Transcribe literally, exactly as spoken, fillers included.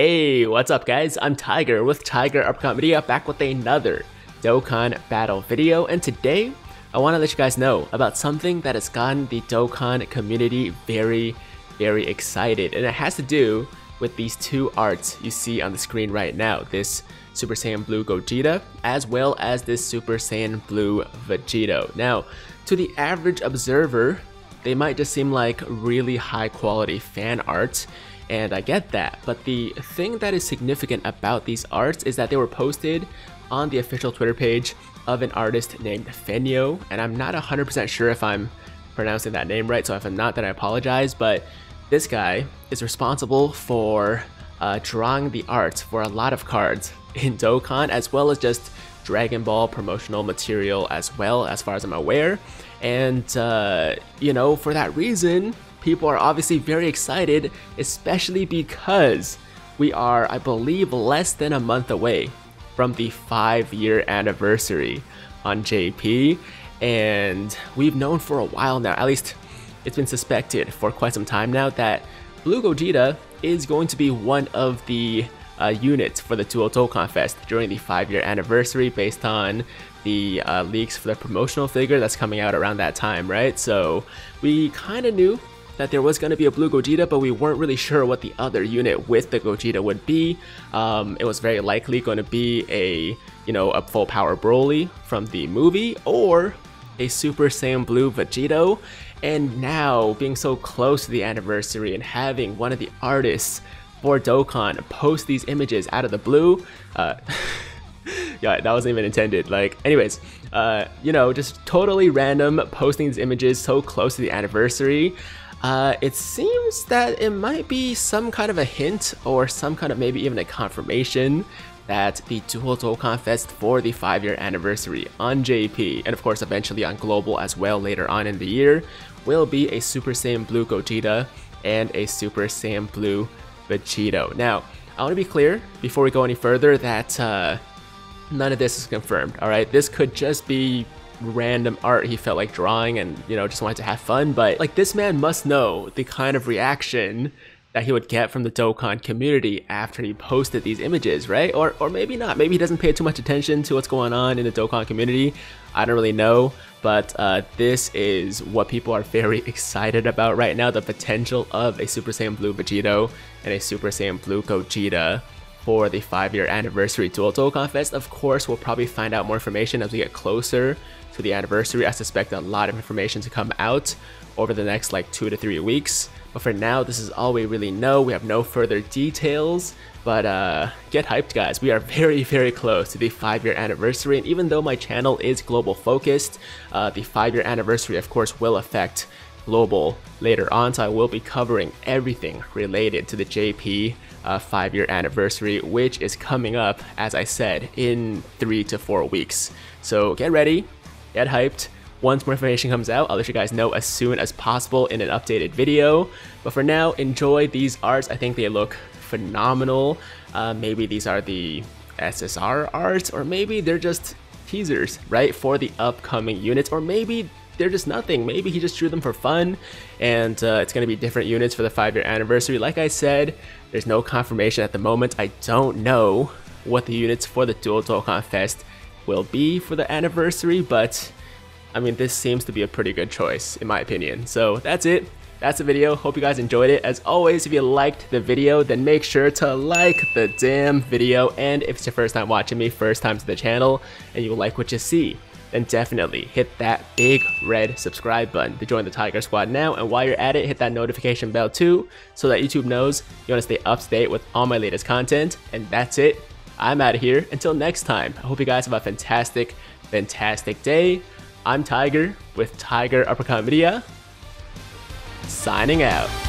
Hey, what's up guys? I'm Tiger with Tiger Uppercut Media, back with another Dokkan Battle video, and today I want to let you guys know about something that has gotten the Dokkan community very, very excited, and it has to do with these two arts you see on the screen right now, this Super Saiyan Blue Gogeta as well as this Super Saiyan Blue Vegito. Now, to the average observer, they might just seem like really high quality fan art, and I get that, but the thing that is significant about these arts is that they were posted on the official Twitter page of an artist named Fenyo, and I'm not one hundred percent sure if I'm pronouncing that name right, so if I'm not, then I apologize, but this guy is responsible for uh, drawing the arts for a lot of cards in Dokkan, as well as just Dragon Ball promotional material as well, as far as I'm aware, and uh, you know, for that reason, people are obviously very excited, especially because we are, I believe, less than a month away from the five-year anniversary on J P, and we've known for a while now, at least it's been suspected for quite some time now, that Blue Gogeta is going to be one of the uh, units for the Duo Dokkan Fest during the five-year anniversary based on the uh, leaks for the promotional figure that's coming out around that time, right? So we kind of knew that there was going to be a Blue Gogeta, but we weren't really sure what the other unit with the Gogeta would be. Um, it was very likely going to be a, you know, a full power Broly from the movie, or a Super Saiyan Blue Vegito. And now, being so close to the anniversary and having one of the artists for Dokkan post these images out of the blue, uh, yeah, that wasn't even intended. Like, anyways, uh, you know, just totally random posting these images so close to the anniversary. Uh, it seems that it might be some kind of a hint, or some kind of maybe even a confirmation, that the Duo Dokkan Fest for the five-year anniversary on J P, and of course eventually on Global as well later on in the year, will be a Super Saiyan Blue Gogeta and a Super Saiyan Blue Vegito. Now, I want to be clear before we go any further that uh, none of this is confirmed, alright? This could just be random art he felt like drawing and, you know, just wanted to have fun, but like, this man must know the kind of reaction that he would get from the Dokkan community after he posted these images, right? Or or maybe not, maybe he doesn't pay too much attention to what's going on in the Dokkan community, I don't really know, but uh, this is what people are very excited about right now, the potential of a Super Saiyan Blue Vegito and a Super Saiyan Blue Gogeta for the five-year anniversary Duo Dokkan Fest. Of course, we'll probably find out more information as we get closer to the anniversary. I suspect a lot of information to come out over the next like two to three weeks. But for now, this is all we really know. We have no further details, but uh, get hyped guys. We are very, very close to the five-year anniversary, and even though my channel is global focused, uh, the five-year anniversary of course will affect Global later on, so I will be covering everything related to the J P uh, five-year anniversary, which is coming up, as I said, in three to four weeks. So get ready, get hyped. Once more information comes out, I'll let you guys know as soon as possible in an updated video. But for now, enjoy these arts. I think they look phenomenal. Uh, maybe these are the S S R arts, or maybe they're just teasers, right, for the upcoming units, or maybe they're just nothing. Maybe he just drew them for fun, and uh, it's going to be different units for the five-year anniversary. Like I said, there's no confirmation at the moment. I don't know what the units for the Duo Dokkan Fest will be for the anniversary, but I mean, this seems to be a pretty good choice in my opinion. So that's it. That's the video. Hope you guys enjoyed it. As always, if you liked the video, then make sure to like the damn video. And if it's your first time watching me, first time to the channel, and you like what you see, then definitely hit that big red subscribe button to join the Tiger Squad now, and while you're at it, hit that notification bell too, so that YouTube knows you want to stay up to date with all my latest content. And that's it. I'm out of here. Until next time, I hope you guys have a fantastic, fantastic day. I'm Tiger with Tiger Uppercut Media, signing out.